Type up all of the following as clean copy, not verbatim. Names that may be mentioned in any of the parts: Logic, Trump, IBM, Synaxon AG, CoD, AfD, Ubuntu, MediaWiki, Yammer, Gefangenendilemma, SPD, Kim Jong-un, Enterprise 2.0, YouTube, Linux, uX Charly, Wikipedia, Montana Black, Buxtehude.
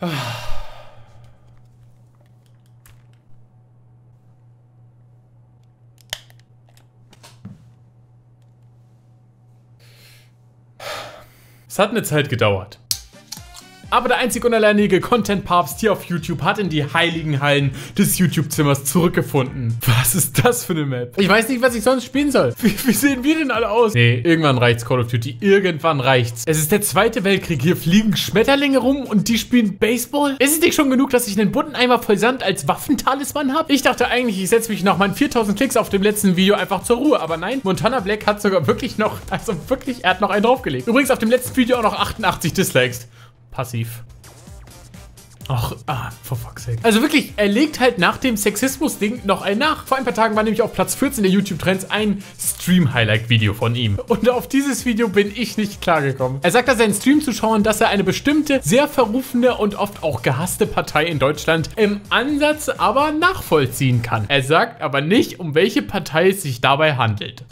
Es hat eine Zeit gedauert. Aber der einzig und alleinige Content-Papst hier auf YouTube hat in die heiligen Hallen des YouTube-Zimmers zurückgefunden. Was ist das für eine Map? Ich weiß nicht, was ich sonst spielen soll. Wie sehen wir denn alle aus? Nee, irgendwann reicht's, Call of Duty. Irgendwann reicht's. Es ist der Zweite Weltkrieg. Hier fliegen Schmetterlinge rum und die spielen Baseball? Ist es nicht schon genug, dass ich einen Buddeneimer voll Sand als Waffentalisman habe? Ich dachte eigentlich, ich setze mich nach meinen 4000 Klicks auf dem letzten Video einfach zur Ruhe. Aber nein, Montana Black hat sogar wirklich noch, also wirklich, er hat noch einen draufgelegt. Übrigens auf dem letzten Video auch noch 88 Dislikes. Passiv. Ach, for fuck's sake. Also wirklich, er legt halt nach dem Sexismus-Ding noch einen nach. Vor ein paar Tagen war nämlich auf Platz 14 der YouTube-Trends ein Stream-Highlight-Video von ihm. Und auf dieses Video bin ich nicht klargekommen. Er sagt, dass seinen Stream-Zuschauern, dass er eine bestimmte, sehr verrufene und oft auch gehasste Partei in Deutschland im Ansatz aber nachvollziehen kann. Er sagt aber nicht, um welche Partei es sich dabei handelt.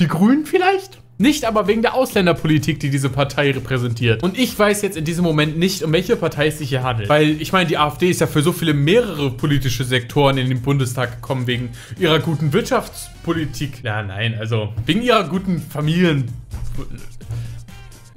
Die Grünen vielleicht? Nicht aber wegen der Ausländerpolitik, die diese Partei repräsentiert. Und ich weiß jetzt in diesem Moment nicht, um welche Partei es sich hier handelt. Weil, ich meine, die AfD ist ja für so viele mehrere politische Sektoren in den Bundestag gekommen, wegen ihrer guten Wirtschaftspolitik. Na nein, also wegen ihrer guten Familien...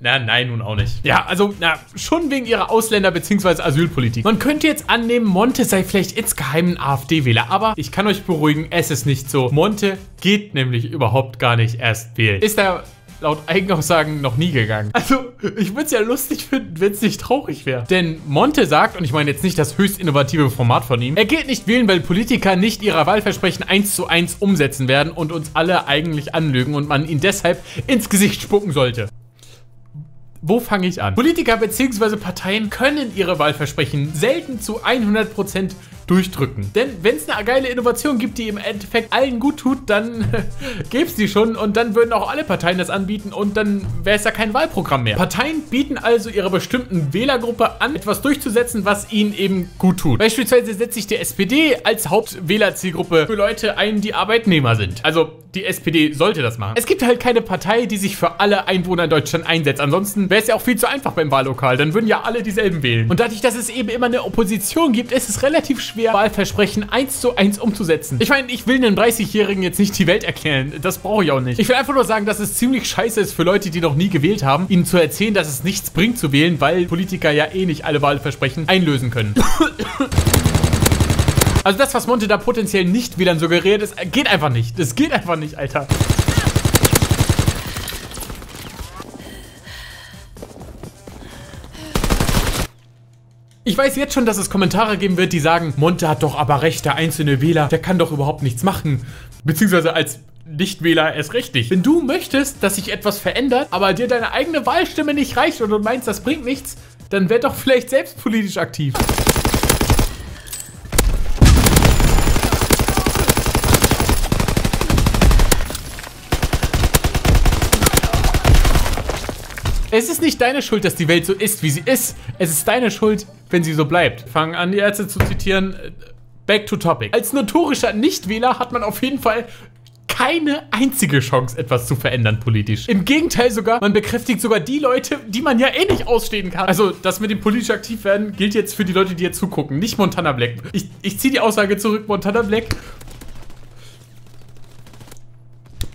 Na, nein, nun auch nicht. Ja, also, na, schon wegen ihrer Ausländer- bzw. Asylpolitik. Man könnte jetzt annehmen, Monte sei vielleicht insgeheim ein AfD-Wähler, aber ich kann euch beruhigen, es ist nicht so. Monte geht nämlich überhaupt gar nicht erst wählen. Ist er laut Eigenaussagen noch nie gegangen. Also, ich würde es ja lustig finden, wenn es nicht traurig wäre. Denn Monte sagt, und ich meine jetzt nicht das höchst innovative Format von ihm, er geht nicht wählen, weil Politiker nicht ihre Wahlversprechen 1:1 umsetzen werden und uns alle eigentlich anlügen und man ihn deshalb ins Gesicht spucken sollte. Wo fange ich an? Politiker bzw. Parteien können ihre Wahlversprechen selten zu 100% durchdrücken. Denn wenn es eine geile Innovation gibt, die im Endeffekt allen gut tut, dann gäbe es die schon und dann würden auch alle Parteien das anbieten und dann wäre es ja kein Wahlprogramm mehr. Parteien bieten also ihrer bestimmten Wählergruppe an, etwas durchzusetzen, was ihnen eben gut tut. Beispielsweise setzt sich die SPD als Hauptwählerzielgruppe für Leute ein, die Arbeitnehmer sind. Also die SPD sollte das machen. Es gibt halt keine Partei, die sich für alle Einwohner in Deutschland einsetzt. Ansonsten wäre es ja auch viel zu einfach beim Wahllokal. Dann würden ja alle dieselben wählen. Und dadurch, dass es eben immer eine Opposition gibt, ist es relativ schwer, Wahlversprechen 1:1 umzusetzen. Ich meine, ich will einem 30-Jährigen jetzt nicht die Welt erklären. Das brauche ich auch nicht. Ich will einfach nur sagen, dass es ziemlich scheiße ist für Leute, die noch nie gewählt haben, ihnen zu erzählen, dass es nichts bringt zu wählen, weil Politiker ja eh nicht alle Wahlversprechen einlösen können. Also das, was Monte da potenziell nicht wieder suggeriert, ist, geht einfach nicht. Das geht einfach nicht, Alter. Ich weiß jetzt schon, dass es Kommentare geben wird, die sagen, Monte hat doch aber recht, der einzelne Wähler, der kann doch überhaupt nichts machen. Beziehungsweise als Nichtwähler erst recht nicht. Wenn du möchtest, dass sich etwas verändert, aber dir deine eigene Wahlstimme nicht reicht und du meinst, das bringt nichts, dann werd doch vielleicht selbst politisch aktiv. Es ist nicht deine Schuld, dass die Welt so ist, wie sie ist. Es ist deine Schuld, wenn sie so bleibt. Fangen an, die Ärzte zu zitieren. Back to topic. Als notorischer Nichtwähler hat man auf jeden Fall keine einzige Chance, etwas zu verändern politisch. Im Gegenteil sogar, man bekräftigt sogar die Leute, die man ja eh nicht ausstehen kann. Also, das mit dem politisch aktiv werden gilt jetzt für die Leute, die hier zugucken, nicht Montana Black. Ich ziehe die Aussage zurück, Montana Black.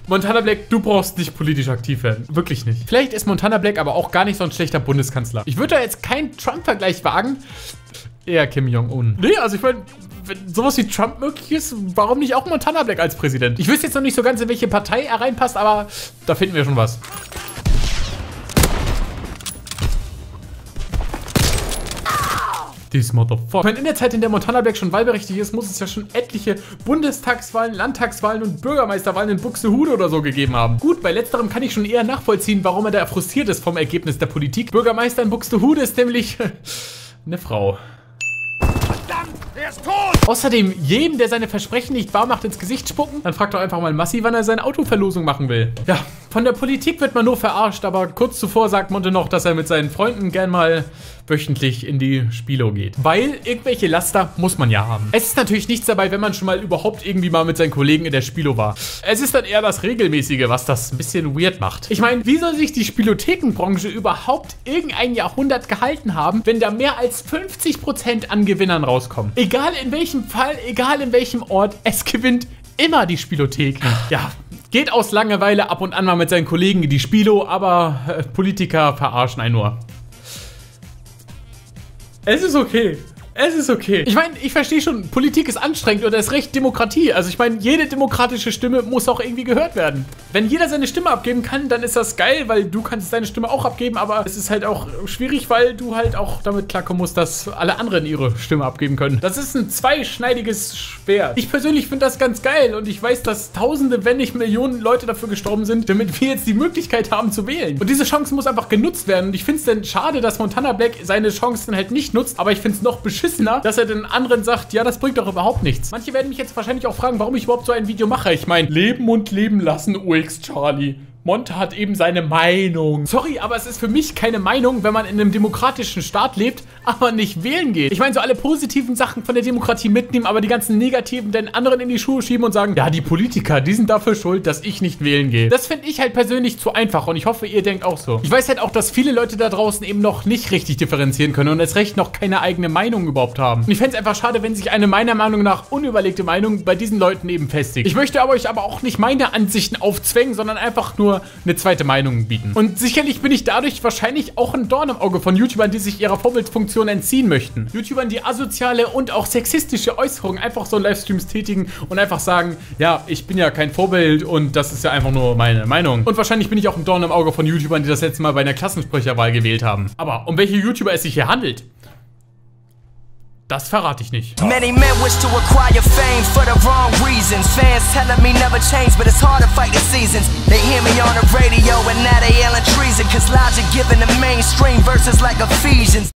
Montana Black, du brauchst nicht politisch aktiv werden. Wirklich nicht. Vielleicht ist Montana Black aber auch gar nicht so ein schlechter Bundeskanzler. Ich würde da jetzt keinen Trump-Vergleich wagen. Eher Kim Jong-un. Nee, also ich meine, wenn sowas wie Trump möglich ist, warum nicht auch Montana Black als Präsident? Ich wüsste jetzt noch nicht so ganz, in welche Partei er reinpasst, aber da finden wir schon was. Motherfucker. In der Zeit, in der Montana Black schon wahlberechtigt ist, muss es ja schon etliche Bundestagswahlen, Landtagswahlen und Bürgermeisterwahlen in Buxtehude oder so gegeben haben. Gut, bei letzterem kann ich schon eher nachvollziehen, warum er da frustriert ist vom Ergebnis der Politik. Bürgermeister in Buxtehude ist nämlich eine Frau. Verdammt, er ist tot! Außerdem, jedem, der seine Versprechen nicht wahr macht, ins Gesicht spucken, dann fragt doch einfach mal Massi, wann er seine Autoverlosung machen will. Ja. Von der Politik wird man nur verarscht, aber kurz zuvor sagt Monte noch, dass er mit seinen Freunden gern mal wöchentlich in die Spielo geht. Weil irgendwelche Laster muss man ja haben. Es ist natürlich nichts dabei, wenn man schon mal überhaupt irgendwie mal mit seinen Kollegen in der Spielo war. Es ist dann eher das Regelmäßige, was das ein bisschen weird macht. Ich meine, wie soll sich die Spielothekenbranche überhaupt irgendein Jahrhundert gehalten haben, wenn da mehr als 50% an Gewinnern rauskommen? Egal in welchem Fall, egal in welchem Ort, es gewinnt immer die Spielothek. Ja, geht aus Langeweile ab und an mal mit seinen Kollegen in die Spielo, aber Politiker verarschen einen nur. Es ist okay. Es ist okay. Ich meine, ich verstehe schon, Politik ist anstrengend und erst recht Demokratie. Also ich meine, jede demokratische Stimme muss auch irgendwie gehört werden. Wenn jeder seine Stimme abgeben kann, dann ist das geil, weil du kannst deine Stimme auch abgeben, aber es ist halt auch schwierig, weil du halt auch damit klarkommen musst, dass alle anderen ihre Stimme abgeben können. Das ist ein zweischneidiges Schwert. Ich persönlich finde das ganz geil und ich weiß, dass Tausende, wenn nicht Millionen Leute dafür gestorben sind, damit wir jetzt die Möglichkeit haben zu wählen. Und diese Chance muss einfach genutzt werden. Und ich finde es dann schade, dass Montana Black seine Chancen halt nicht nutzt, aber ich finde es noch beschissener, dass er den anderen sagt, ja, das bringt doch überhaupt nichts. Manche werden mich jetzt wahrscheinlich auch fragen, warum ich überhaupt so ein Video mache. Ich meine, Leben und Leben lassen, uX Charly. Monte hat eben seine Meinung. Sorry, aber es ist für mich keine Meinung, wenn man in einem demokratischen Staat lebt, aber nicht wählen geht. Ich meine, so alle positiven Sachen von der Demokratie mitnehmen, aber die ganzen negativen den anderen in die Schuhe schieben und sagen, ja, die Politiker, die sind dafür schuld, dass ich nicht wählen gehe. Das finde ich halt persönlich zu einfach und ich hoffe, ihr denkt auch so. Ich weiß halt auch, dass viele Leute da draußen eben noch nicht richtig differenzieren können und erst recht noch keine eigene Meinung überhaupt haben. Und ich fände es einfach schade, wenn sich eine meiner Meinung nach unüberlegte Meinung bei diesen Leuten eben festigt. Ich möchte aber euch aber auch nicht meine Ansichten aufzwängen, sondern einfach nur eine zweite Meinung bieten. Und sicherlich bin ich dadurch wahrscheinlich auch ein Dorn im Auge von YouTubern, die sich ihrer Vorbildfunktion entziehen möchten. YouTubern, die asoziale und auch sexistische Äußerungen einfach so in Livestreams tätigen und einfach sagen, ja, ich bin ja kein Vorbild und das ist ja einfach nur meine Meinung. Und wahrscheinlich bin ich auch ein Dorn im Auge von YouTubern, die das letzte Mal bei einer Klassensprecherwahl gewählt haben. Aber um welche YouTuber es sich hier handelt, das verrate ich nicht. Many men wish to acquire fame for the wrong reasons. Fans telling me never change, but it's hard to fight the seasons. They hear me on the radio and now they yelling treason, cause Logic giving the mainstream verses like Ephesians.